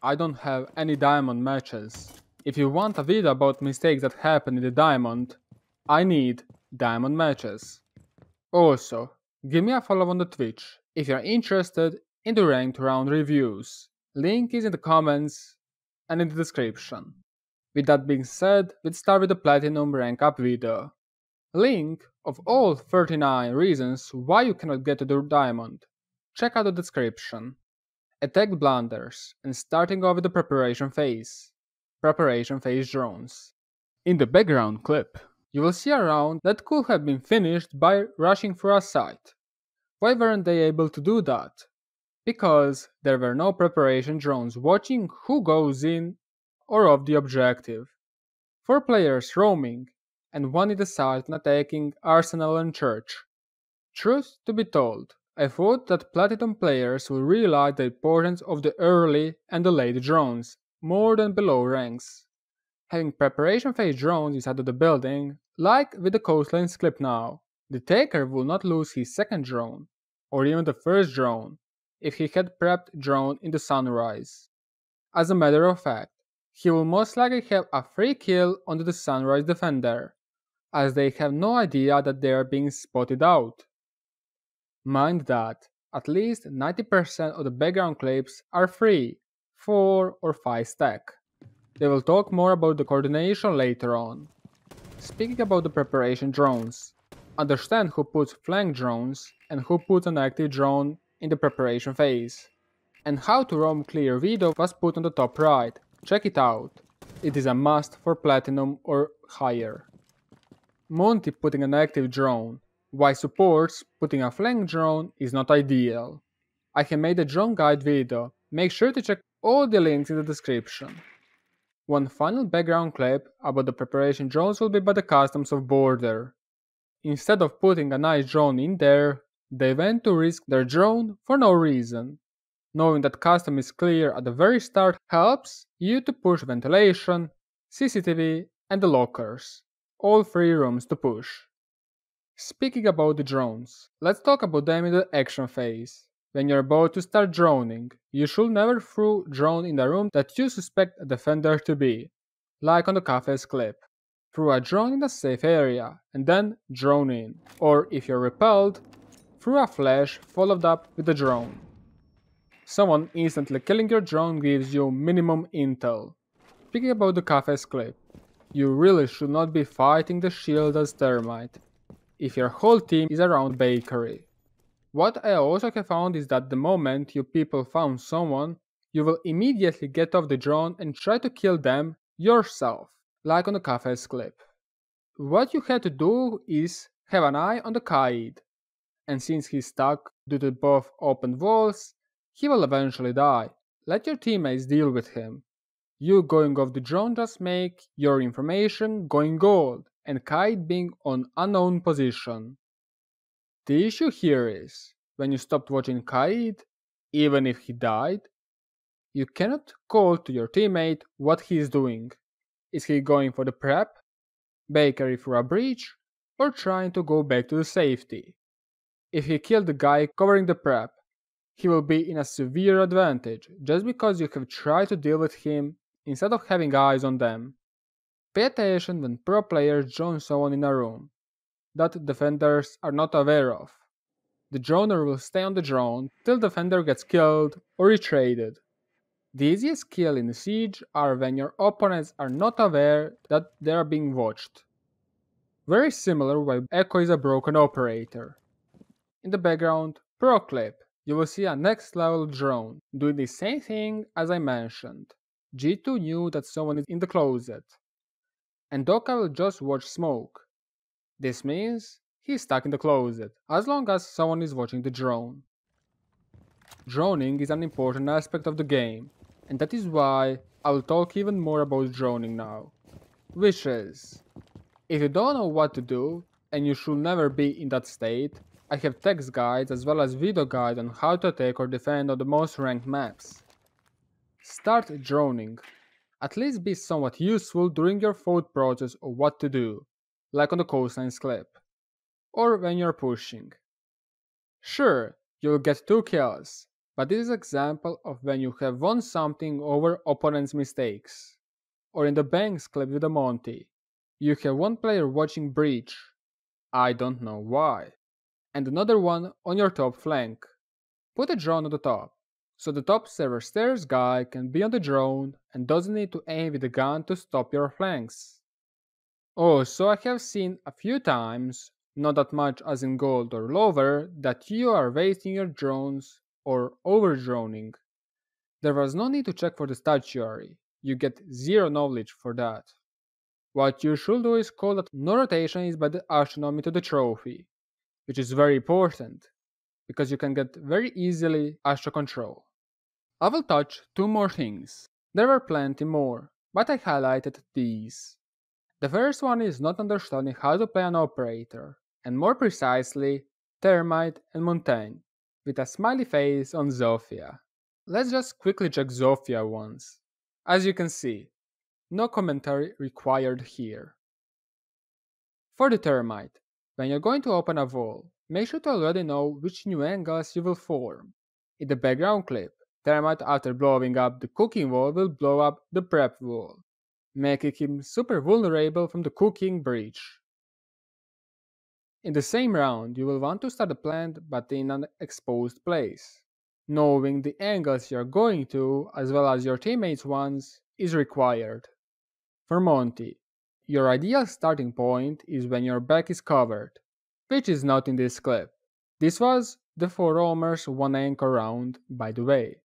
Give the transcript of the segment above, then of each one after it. I don't have any Diamond matches. If you want a video about mistakes that happen in the Diamond, I need Diamond matches. Also, give me a follow on the Twitch if you're interested in the ranked round reviews. Link is in the comments and in the description. With that being said, let's start with the Platinum rank up video. Link of all 39 reasons why you cannot get to the Diamond. Check out the description. Attack blunders and starting off with the preparation phase. Preparation phase drones. In the background clip, you will see a round that could have been finished by rushing for a site. Why weren't they able to do that? Because there were no preparation drones watching who goes in or off the objective. 4 players roaming and 1 in the site and attacking Arsenal and Church. Truth to be told, I thought that Platinum players will realize the importance of the early and the late drones, more than below ranks. Having preparation phase drones inside of the building, like with the coastlines clip now, the taker will not lose his second drone, or even the first drone, if he had prepped drone in the sunrise. As a matter of fact, he will most likely have a free kill onto the sunrise defender, as they have no idea that they are being spotted out. Mind that, at least 90% of the background clips are free, 4 or 5 stack. They will talk more about the coordination later on. Speaking about the preparation drones, understand who puts flank drones and who puts an active drone in the preparation phase. And how to roam clear video was put on the top right, check it out. It is a must for Platinum or higher. Monty putting an active drone. Why supports putting a flank drone is not ideal. I have made a drone guide video, make sure to check all the links in the description. One final background clip about the preparation drones will be by the customs of border. Instead of putting a nice drone in there, they went to risk their drone for no reason. Knowing that custom is clear at the very start helps you to push ventilation, CCTV and the lockers. All 3 rooms to push. Speaking about the drones, let's talk about them in the action phase. When you're about to start droning, you should never throw drone in a room that you suspect a defender to be, like on the cafe's clip. Throw a drone in a safe area and then drone in, or if you're repelled, throw a flash followed up with a drone. Someone instantly killing your drone gives you minimum intel. Speaking about the cafe's clip, you really should not be fighting the shield as Thermite, if your whole team is around bakery. What I also have found is that the moment you people found someone, you will immediately get off the drone and try to kill them yourself, like on the cafe's clip. What you have to do is have an eye on the Kaid, and since he's stuck due to both open walls, he will eventually die. Let your teammates deal with him. You going off the drone just make your information going gold, and Kaid being on unknown position. The issue here is, when you stopped watching Kaid, even if he died, you cannot call to your teammate what he is doing. Is he going for the prep, bakery for a breach, or trying to go back to the safety? If he killed the guy covering the prep, he will be in a severe advantage just because you have tried to deal with him instead of having eyes on them. Pay attention when pro players drone someone in a room that defenders are not aware of. The droner will stay on the drone till defender gets killed or retraded. The easiest kill in the siege are when your opponents are not aware that they are being watched. Very similar why Echo is a broken operator. In the background, pro clip, you will see a next level drone doing the same thing as I mentioned. G2 knew that someone is in the closet, and Doka will just watch smoke. This means he's stuck in the closet, as long as someone is watching the drone. Droning is an important aspect of the game, and that is why I will talk even more about droning now. Which is, if you don't know what to do, and you should never be in that state, I have text guides as well as video guide on how to attack or defend on the most ranked maps. Start droning. At least be somewhat useful during your thought process of what to do, like on the coastlines clip, or when you're pushing. Sure, you'll get 2 kills, But this is an example of when you have won something over opponent's mistakes. Or in the Banks clip with the Monty, you have one player watching breach, I don't know why, and another one on your top flank. Put a drone on the top, so the top server stairs guy can be on the drone and doesn't need to aim with a gun to stop your flanks. Also, I have seen a few times, not that much as in Gold or lower, that you are wasting your drones or overdroning. There was no need to check for the statuary, you get zero knowledge for that. What you should do is call that no rotation is by the astronomy to the trophy, which is very important, because you can get very easily astro control. I will touch two more things. There were plenty more, but I highlighted these. The first one is not understanding how to play an operator, and more precisely, Thermite and Montagne, with a smiley face on Zofia. Let's just quickly check Zofia once. As you can see, no commentary required here. For the Thermite, when you're going to open a wall, make sure to already know which new angles you will form. In the background clip, Thermite after blowing up the cooking wall will blow up the prep wall, making him super vulnerable from the cooking breach. In the same round, you will want to start a plant but in an exposed place. Knowing the angles you are going to, as well as your teammates' ones, is required. For Monty, your ideal starting point is when your back is covered, which is not in this clip. This was the 4 roamers 1 anchor round, by the way.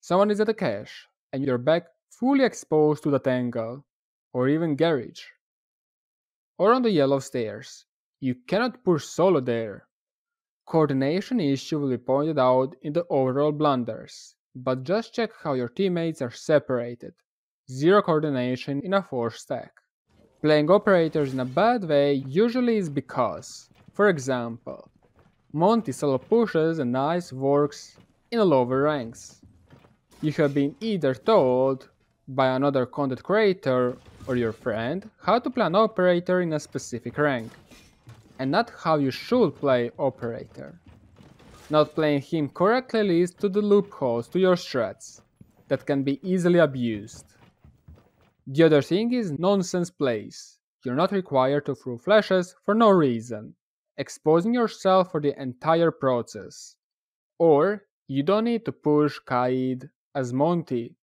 Someone is at a cache, and your back fully exposed to that angle, or even garage, or on the yellow stairs. You cannot push solo there. Coordination issue will be pointed out in the overall blunders, but just check how your teammates are separated. Zero coordination in a 4 stack. Playing operators in a bad way usually is because, for example, Monty solo pushes and Ice works in the lower ranks. You have been either told by another content creator or your friend how to play an operator in a specific rank, and not how you should play operator. Not playing him correctly leads to the loopholes to your strats that can be easily abused. The other thing is nonsense plays. You're not required to throw flashes for no reason, exposing yourself for the entire process. Or you don't need to push Kaid as Monty,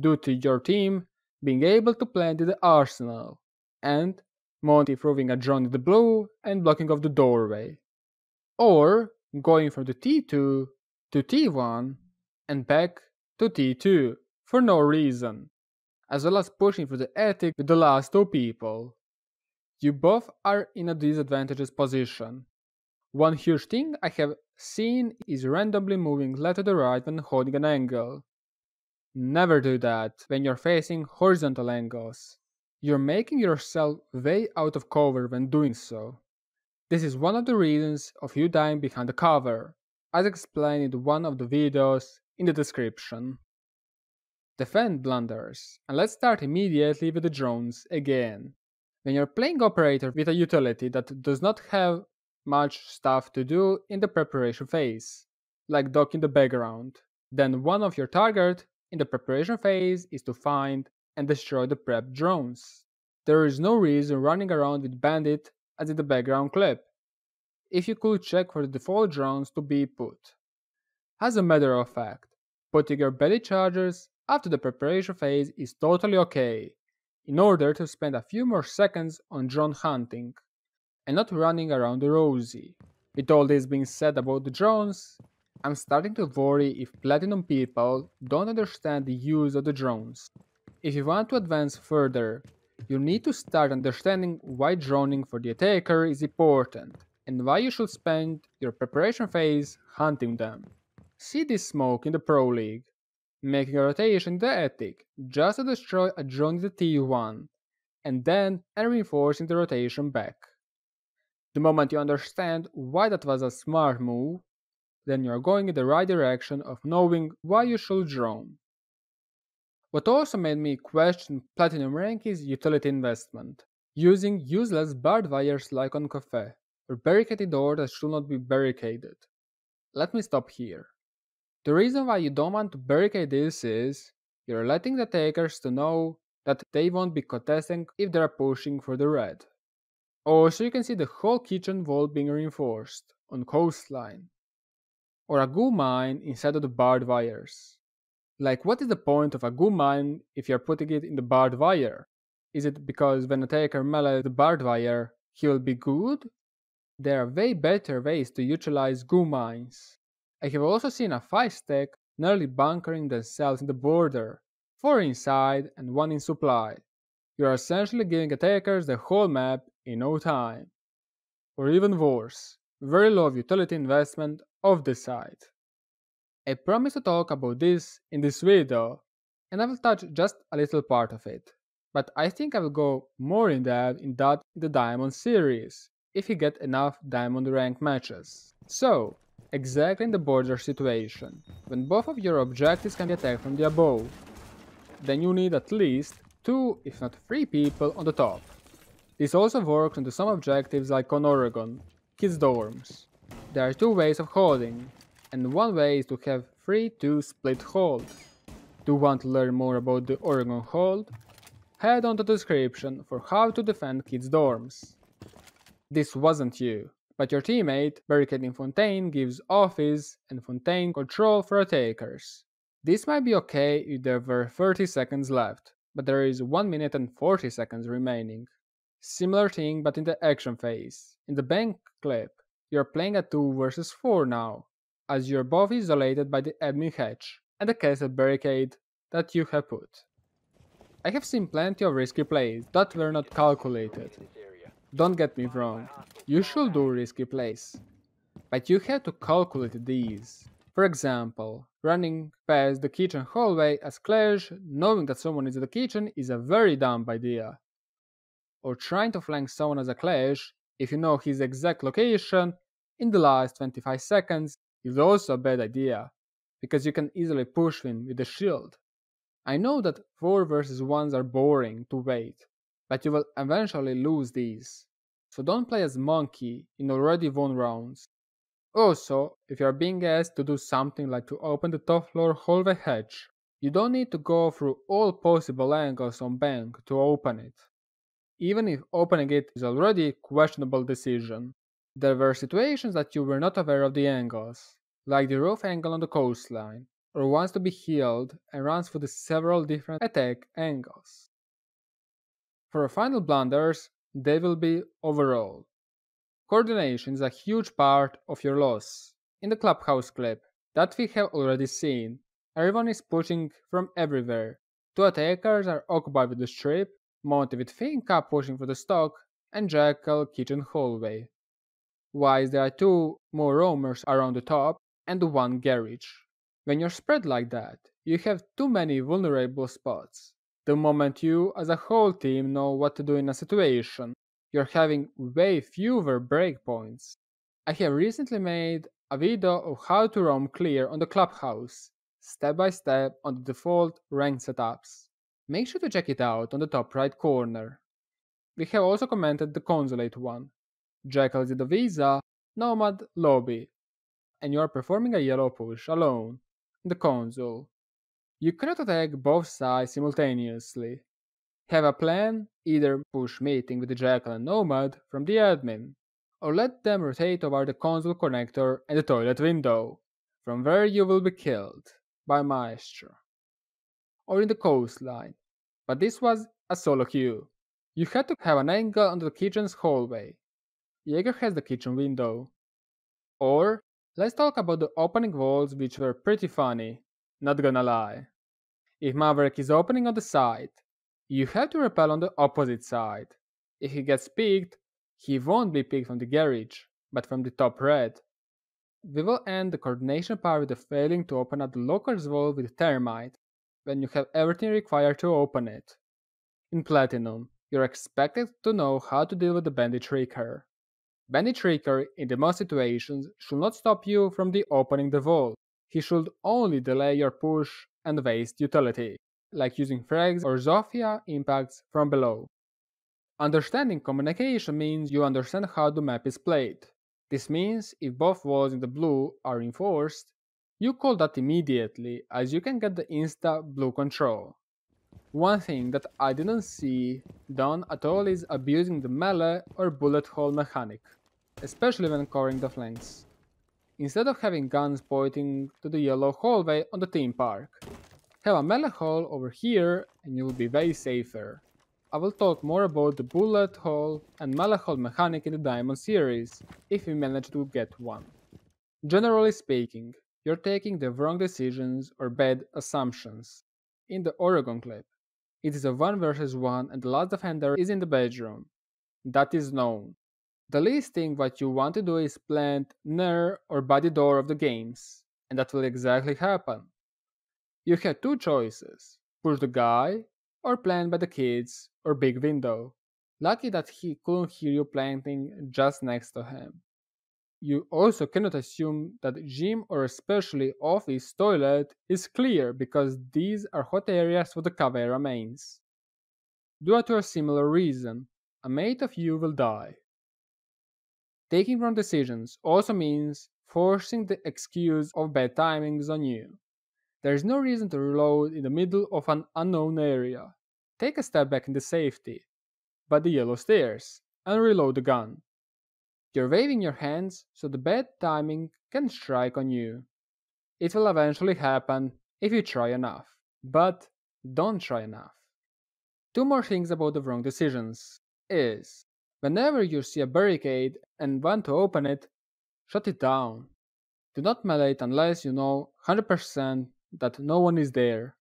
due to your team being able to plant in the arsenal, and Monty throwing a drone in the blue and blocking off the doorway. Or going from the T2 to T1 and back to T2 for no reason, as well as pushing through the attic with the last 2 people. You both are in a disadvantageous position. One huge thing I have seen is randomly moving left to the right when holding an angle. Never do that when you're facing horizontal angles. You're making yourself way out of cover when doing so. This is one of the reasons of you dying behind the cover, as explained in one of the videos in the description. Defend blunders, and let's start immediately with the drones again. When you're playing operator with a utility that does not have much stuff to do in the preparation phase, like Doka in the background, then one of your targets in the preparation phase is to find and destroy the prep drones. There is no reason running around with Bandit as in the background clip, if you could check for the default drones to be put. As a matter of fact, putting your belly chargers after the preparation phase is totally okay, in order to spend a few more seconds on drone hunting, and not running around the rosy. With all this being said about the drones, I'm starting to worry if Platinum people don't understand the use of the drones. If you want to advance further, you need to start understanding why droning for the attacker is important and why you should spend your preparation phase hunting them. See this smoke in the Pro League, making a rotation in the attic just to destroy a drone in the T1 and then reinforcing the rotation back. The moment you understand why that was a smart move, then you're going in the right direction of knowing why you should drone. What also made me question Platinum rank is utility investment, using useless barbed wires like on Cafe, or barricading doors that should not be barricaded. Let me stop here. The reason why you don't want to barricade this is you're letting the takers to know that they won't be contesting if they're pushing for the red. Also, you can see the whole kitchen wall being reinforced on coastline, or a goo mine inside of the barbed wires. Like, what is the point of a goo mine if you're putting it in the barbed wire? Is it because when a taker melee the barbed wire, he will be good? There are way better ways to utilize goo mines. I have also seen a 5-stack nearly bunkering themselves in the border, 4 inside and 1 in supply. You are essentially giving attackers the whole map in no time. Or even worse, very low utility investment of the site. I promise to talk about this in this video, and I will touch just a little part of it, but I think I will go more in depth in that in the Diamond series, if you get enough Diamond rank matches. So, exactly in the border situation, when both of your objectives can be attacked from the above, then you need at least 2 if not 3 people on the top. This also works onto some objectives like on Oregon, kids dorms. There are 2 ways of holding, and one way is to have 3-2 split hold. Do you want to learn more about the Oregon hold? Head on to the description for how to defend kids dorms. This wasn't you, but your teammate barricading Fontaine gives office and Fontaine control for attackers. This might be okay if there were 30 seconds left, but there is 1 minute and 40 seconds remaining. Similar thing but in the action phase. In the bank clip, you're playing a 2 versus 4 now, as you're both isolated by the admin hatch and the castle barricade that you have put. I have seen plenty of risky plays that were not calculated. Don't get me wrong, you should do risky plays, but you have to calculate these. For example, running past the kitchen hallway as Clash, knowing that someone is in the kitchen is a very dumb idea. Or trying to flank someone as a Clash, if you know his exact location, in the last 25 seconds is also a bad idea, because you can easily push him with the shield. I know that 4 versus 1s are boring to wait, but you will eventually lose these, so don't play as monkey in already won rounds. Also, if you are being asked to do something like to open the top floor hallway hatch, you don't need to go through all possible angles on bank to open it, even if opening it is already a questionable decision. There were situations that you were not aware of the angles, like the roof angle on the coastline, or wants to be healed and runs for the several different attack angles. For final blunders, they will be overall. Coordination is a huge part of your loss. In the clubhouse clip that we have already seen, everyone is pushing from everywhere. 2 attackers are occupied with the strip, Monty with Finca pushing for the stock, and Jackal kitchen hallway. While there are 2 more roamers around the top and 1 garage. When you're spread like that, you have too many vulnerable spots. The moment you, as a whole team, know what to do in a situation, you're having way fewer breakpoints. I have recently made a video of how to roam clear on the clubhouse, step by step on the default rank setups. Make sure to check it out on the top right corner. We have also commented the consulate one, Jackal did the visa, Nomad lobby, and you are performing a yellow push alone, in the consul. You cannot attack both sides simultaneously. Have a plan, either push meeting with the Jackal and Nomad from the admin, or let them rotate over the console connector and the toilet window, from where you will be killed by Maestro. Or in the coastline, but this was a solo queue. You had to have an angle on the kitchen's hallway. Jaeger has the kitchen window. Or, let's talk about the opening walls, which were pretty funny, not gonna lie. If Maverick is opening on the side, you have to repel on the opposite side. If he gets picked, he won't be picked from the garage, but from the top red. We will end the coordination part with the failing to open up the locker's wall with Thermite, when you have everything required to open it. In Platinum, you're expected to know how to deal with the Bandit Tricker. Bandit Tricker, in the most situations, should not stop you from the opening the wall. He should only delay your push and waste utility, like using frags or Zofia impacts from below. Understanding communication means you understand how the map is played. This means if both walls in the blue are reinforced, You call that immediately, as you can get the insta-blue control. One thing that I didn't see done at all is abusing the melee or bullet hole mechanic, especially when covering the flanks. Instead of having guns pointing to the yellow hallway on the theme park, have a melee hole over here and you will be way safer. I will talk more about the bullet hole and melee hole mechanic in the Diamond series, if we manage to get one. Generally speaking, you're taking the wrong decisions or bad assumptions. In the Oregon clip, it is a 1v1 and the last defender is in the bedroom. That is known. The least thing what you want to do is plant near or by the door of the games, and that will exactly happen. You have two choices, push the guy or plant by the kids or big window. Lucky that he couldn't hear you planting just next to him. You also cannot assume that gym or especially office toilet is clear because these are hot areas for the Caveira mains. Due to a similar reason, a mate of you will die. Taking wrong decisions also means forcing the excuse of bad timings on you. There is no reason to reload in the middle of an unknown area. Take a step back in the safety, by the yellow stairs, and reload the gun. You're waving your hands so the bad timing can strike on you. It will eventually happen if you try enough, but don't try enough. Two more things about the wrong decisions is, whenever you see a barricade and want to open it, shut it down. Do not melee it unless you know 100% that no one is there.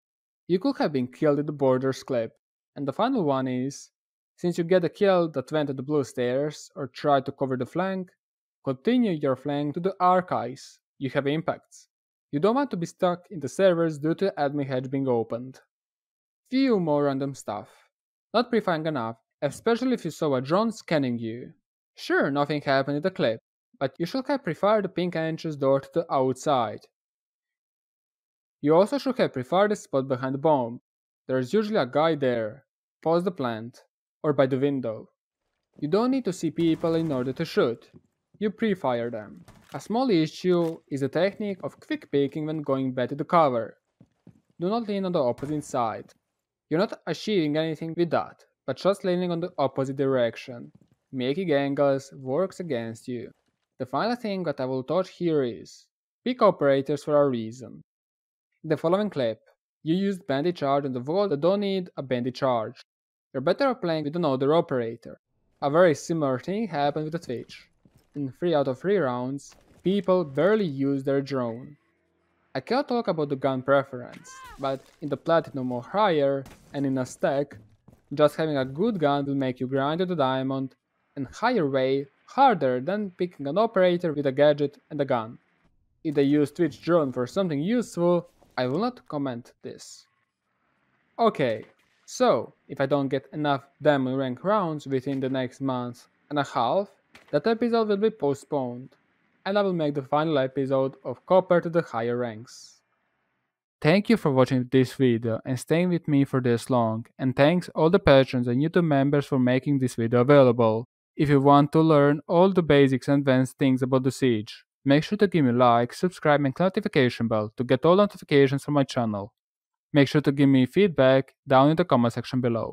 You could have been killed in the borders clip. And the final one is, since you get a kill that went to the blue stairs or tried to cover the flank, continue your flank to the archives, you have impacts. You don't want to be stuck in the servers due to the admin hatch being opened. Few more random stuff. Not pre-fang enough, especially if you saw a drone scanning you. Sure, nothing happened in the clip, but you should have preferred the pink entrance door to the outside. You also should have preferred the spot behind the bomb. There is usually a guy there, past the plant, or by the window. You don't need to see people in order to shoot. You pre-fire them. A small issue is the technique of quick peeking when going back to the cover. Do not lean on the opposite side. You're not achieving anything with that, but just leaning on the opposite direction. Making angles works against you. The final thing that I will touch here is, pick operators for a reason. In the following clip, you used bandit charge on the wall that don't need a bandit charge. You're better off playing with another operator. A very similar thing happened with the Twitch. In 3 out of 3 rounds, people barely use their drone. I can't talk about the gun preference, but in the platinum or higher, and in a stack, just having a good gun will make you grind to the diamond and higher way harder than picking an operator with a gadget and a gun. If they use Twitch drone for something useful, I will not comment this. Okay, so if I don't get enough diamond rank rounds within the next month and a half, that episode will be postponed and I will make the final episode of Copper to the higher ranks. Thank you for watching this video and staying with me for this long, and thanks all the patrons and YouTube members for making this video available. If you want to learn all the basics and advanced things about the Siege, make sure to give me a like, subscribe and notification bell to get all notifications from my channel. Make sure to give me feedback down in the comment section below.